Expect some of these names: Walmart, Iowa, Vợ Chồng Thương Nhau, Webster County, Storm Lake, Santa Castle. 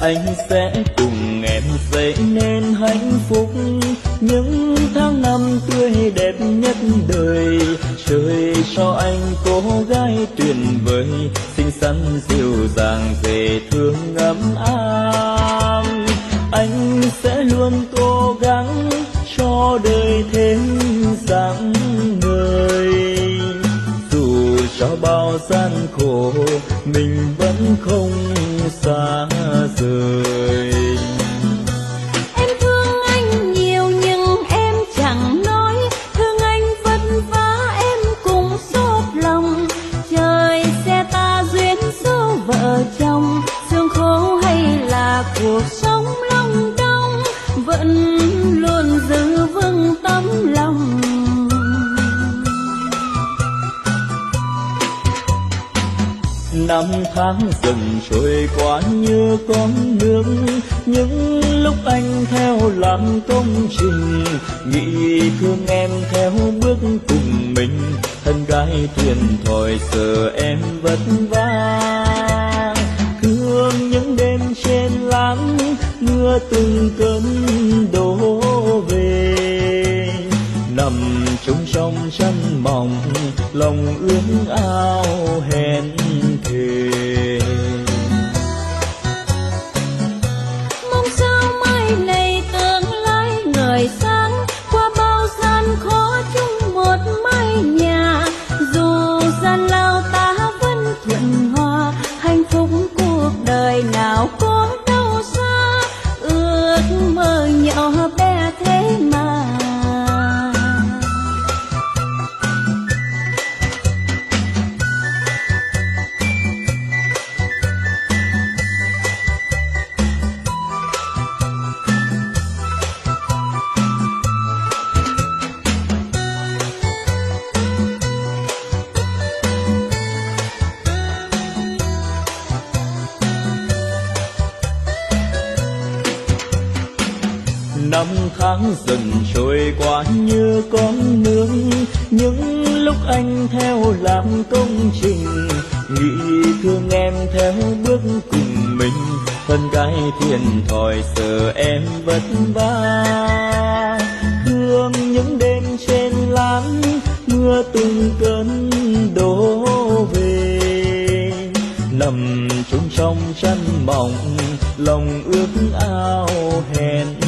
anh sẽ cùng em dậy nên hạnh phúc. Những tháng năm tươi đẹp nhất đời, trời cho anh cô gái tuyệt vời, xinh xắn dịu dàng dễ thương ấm áp. Anh sẽ luôn cố gắng cho đời thêm dáng người, dù cho bao gian khổ mình vẫn không xa rời. Em thương anh nhiều nhưng em chẳng nói, thương anh vất vả em cũng xót lòng. Trời sẽ ta duyên số vợ chồng, sương khổ hay là cuộc sống long đong, vẫn luôn giữ vững tấm lòng. Năm tháng dần trôi qua như con nước, những lúc anh theo làm công trình, nghĩ thương em theo bước cùng mình, thân gái thuyền thòi giờ em vất vả. Thương những đêm trên láng mưa từng cơn đổ về, nằm chung trong chăn mỏng lòng ước ao hẹn thề. Mong sao mai này tương lai ngời sáng, qua bao gian khó chung một mái nhà, dù gian lao ta vẫn thuận hòa, hạnh phúc cuộc đời nào có đâu xa, ước mơ nhỏ bé thế mà. Năm tháng dần trôi qua như con nước, những lúc anh theo làm công trình, nghĩ thương em theo bước cùng mình, thân gái thiền thòi giờ em vất vả. Thương những đêm trên láng mưa từng cơn đổ về, nằm chung trong chăn mỏng lòng ước ao hẹn